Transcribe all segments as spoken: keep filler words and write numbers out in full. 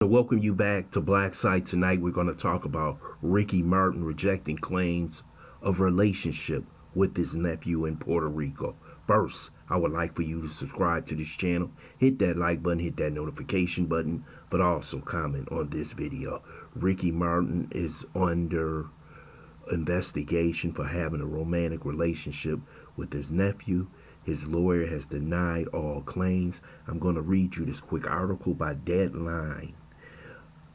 Welcome you back to Black Site. Tonight we're going to talk about Ricky Martin rejecting claims of relationship with his nephew in Puerto Rico. First, I would like for you to subscribe to this channel, hit that like button, hit that notification button, but also comment on this video. Ricky Martin is under investigation for having a romantic relationship with his nephew. His lawyer has denied all claims. I'm going to read you this quick article by Deadline.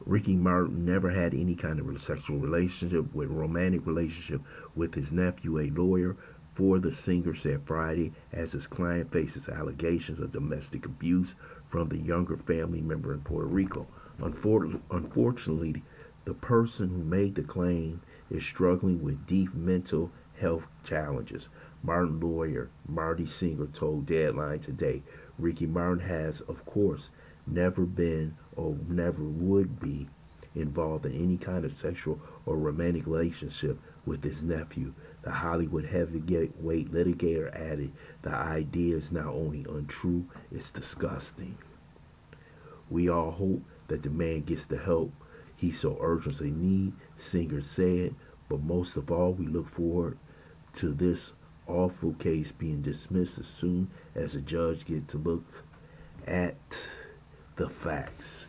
Ricky Martin never had any kind of sexual relationship with romantic relationship with his nephew. A lawyer for the singer said Friday as his client faces allegations of domestic abuse from the younger family member in Puerto Rico. Unfortunately, the person who made the claim is struggling with deep mental health challenges. Martin lawyer Marty Singer told Deadline today, Ricky Martin has, of course, never been or never would be involved in any kind of sexual or romantic relationship with his nephew. The Hollywood heavyweight litigator added, the idea is not only untrue, it's disgusting. We all hope that the man gets the help he so urgently needs, Singer said, but most of all, we look forward to this awful case being dismissed as soon as a judge gets to look at the facts.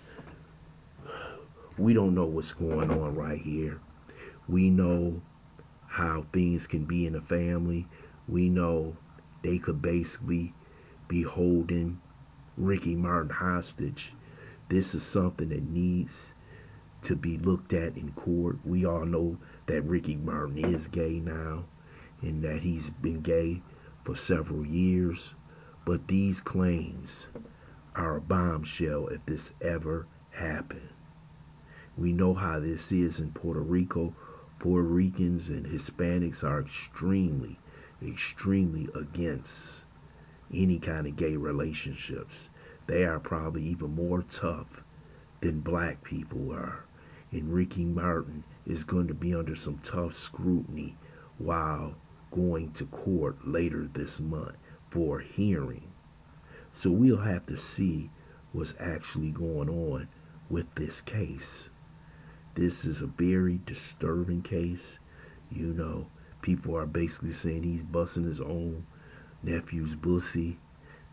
We don't know what's going on right here. We know how things can be in a family. We know they could basically be holding Ricky Martin hostage. This is something that needs to be looked at in court. We all know that Ricky Martin is gay now and that he's been gay for several years, but these claims are a bombshell if this ever happened. We know how this is in Puerto Rico. Puerto Ricans and Hispanics are extremely, extremely against any kind of gay relationships. They are probably even more tough than black people are. And Ricky Martin is going to be under some tough scrutiny while going to court later this month for a hearing. So we'll have to see what's actually going on with this case. This is a very disturbing case. You know, people are basically saying he's busting his own nephew's pussy.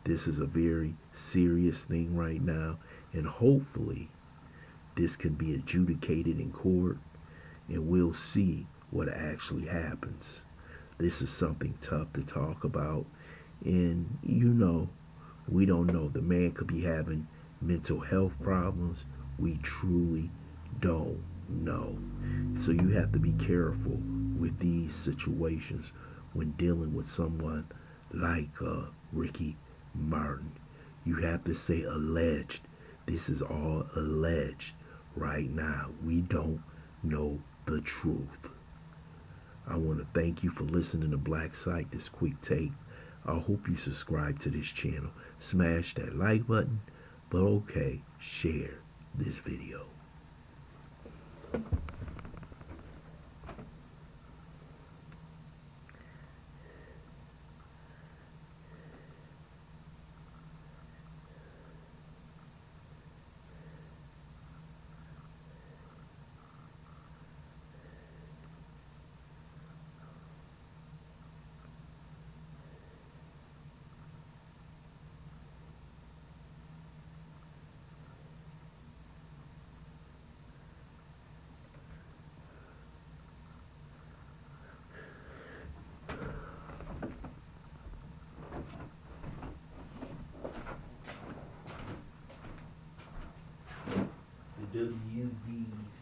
This is a very serious thing right now. And hopefully this can be adjudicated in court and we'll see what actually happens. This is something tough to talk about. And you know, we don't know. The man could be having mental health problems. We truly don't know. So you have to be careful with these situations when dealing with someone like uh, Ricky Martin. You have to say alleged. This is all alleged right now. We don't know the truth. I want to thank you for listening to Black Site, this quick take. I hope you subscribe to this channel. Smash that like button, but okay, share this video. W B's